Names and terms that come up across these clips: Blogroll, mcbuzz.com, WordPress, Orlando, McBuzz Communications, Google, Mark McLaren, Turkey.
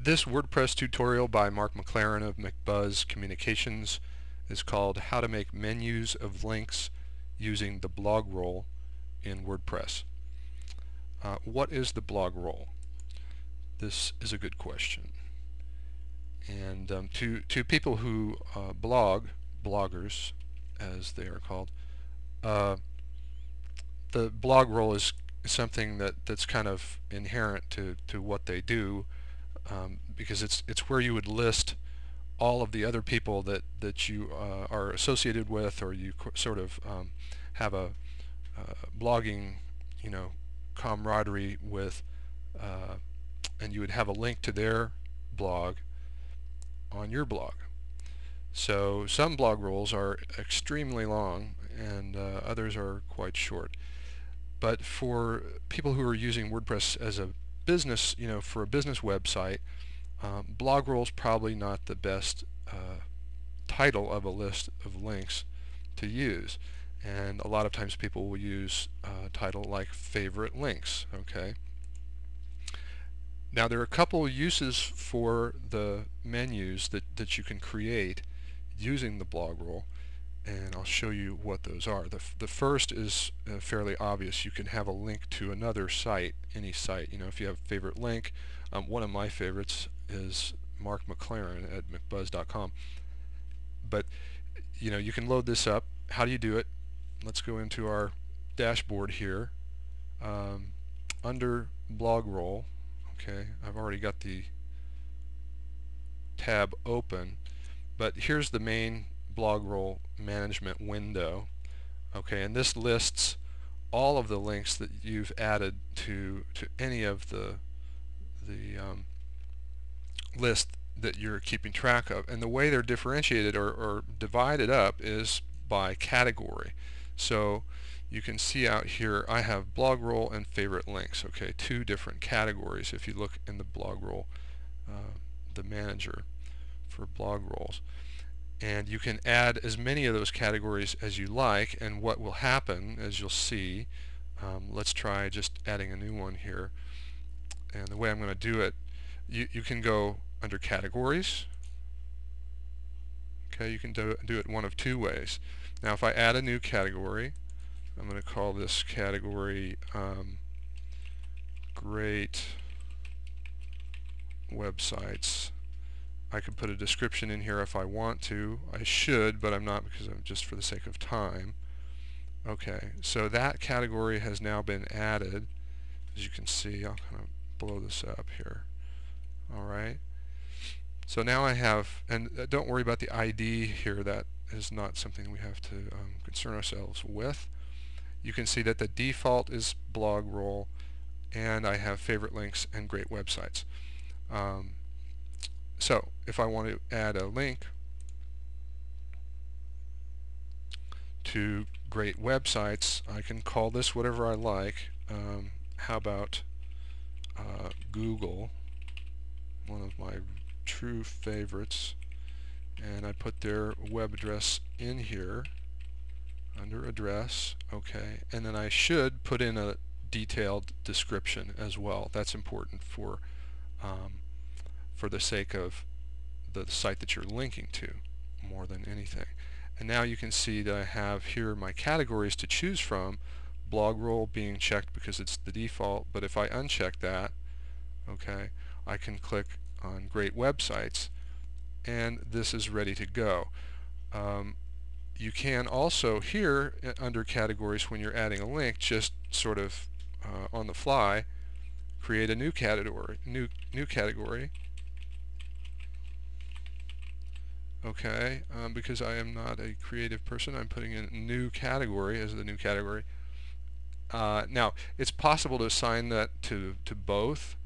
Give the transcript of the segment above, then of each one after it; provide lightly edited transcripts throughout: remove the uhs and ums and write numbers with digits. This WordPress tutorial by Mark McLaren of McBuzz Communications is called How to Make Menus of Links Using the Blogroll in WordPress. What is the Blogroll? This is a good question. And to people who blog, bloggers as they are called, the Blogroll is something that's kind of inherent to what they do. Because it's where you would list all of the other people that you are associated with, or you sort of have a blogging, camaraderie with, and you would have a link to their blog on your blog. So some Blogrolls are extremely long, and others are quite short. But for people who are using WordPress as a business, for a business website, Blogroll is probably not the best title of a list of links to use, and a lot of times people will use a title like favorite links. Okay. Now there are a couple uses for the menus that you can create using the Blogroll, and I'll show you what those are. The first is fairly obvious. You can have a link to another site, any site. If you have a favorite link, one of my favorites is Mark McLaren at mcbuzz.com. But you can load this up. How do you do it? Let's go into our dashboard here. Under Blogroll, okay, I've already got the tab open, but here's the main Blogroll management window, okay, and this lists all of the links that you've added to any of the list that you're keeping track of, and the way they're differentiated or divided up is by category. So you can see out here I have Blogroll and favorite links, okay, two different categories if you look in the Blogroll, the manager for Blogrolls. And you can add as many of those categories as you like, and what will happen, as you'll see, let's try just adding a new one here. And the way I'm going to do it, you can go under categories. Okay, you can do it one of two ways. Now if I add a new category, I'm going to call this category Great Websites. I could put a description in here if I want to. I should, but I'm not, because I'm just for the sake of time. Okay, so that category has now been added. As you can see, I'll kind of blow this up here. Alright, so now I have, and don't worry about the ID here, that is not something we have to concern ourselves with. You can see that the default is Blogroll, and I have favorite links and great websites. So if I want to add a link to great websites, I can call this whatever I like. How about Google, one of my true favorites, and I put their web address in here under address, okay, and then I should put in a detailed description as well. That's important for the sake of the site that you're linking to more than anything. And now you can see that I have here my categories to choose from, Blogroll being checked because it's the default, but if I uncheck that, okay, I can click on Great Websites, and this is ready to go. You can also here under categories, when you're adding a link, just sort of on the fly create a new category, okay, because I am not a creative person, I'm putting in new category as the new category. Now it's possible to assign that to both,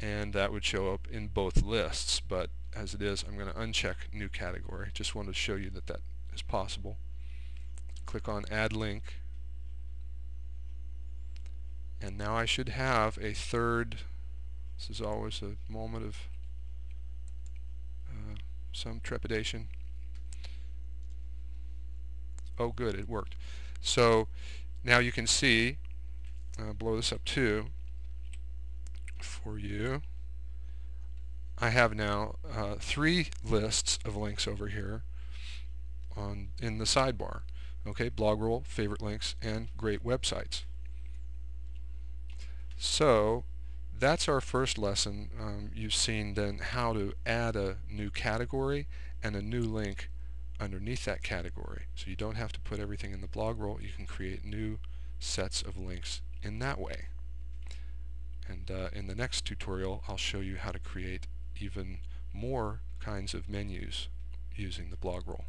and that would show up in both lists, but as it is, I'm going to uncheck new category. Just wanted to show you that is possible. Click on add link, and now I should have a third. This is always a moment of some trepidation. Oh good, it worked. So now you can see, blow this up too for you, I have now three lists of links over here on in the sidebar. Okay, Blogroll, favorite links, and great websites. So that's our first lesson. You've seen then how to add a new category and a new link underneath that category. So you don't have to put everything in the Blogroll. You can create new sets of links in that way. And in the next tutorial, I'll show you how to create even more kinds of menus using the Blogroll.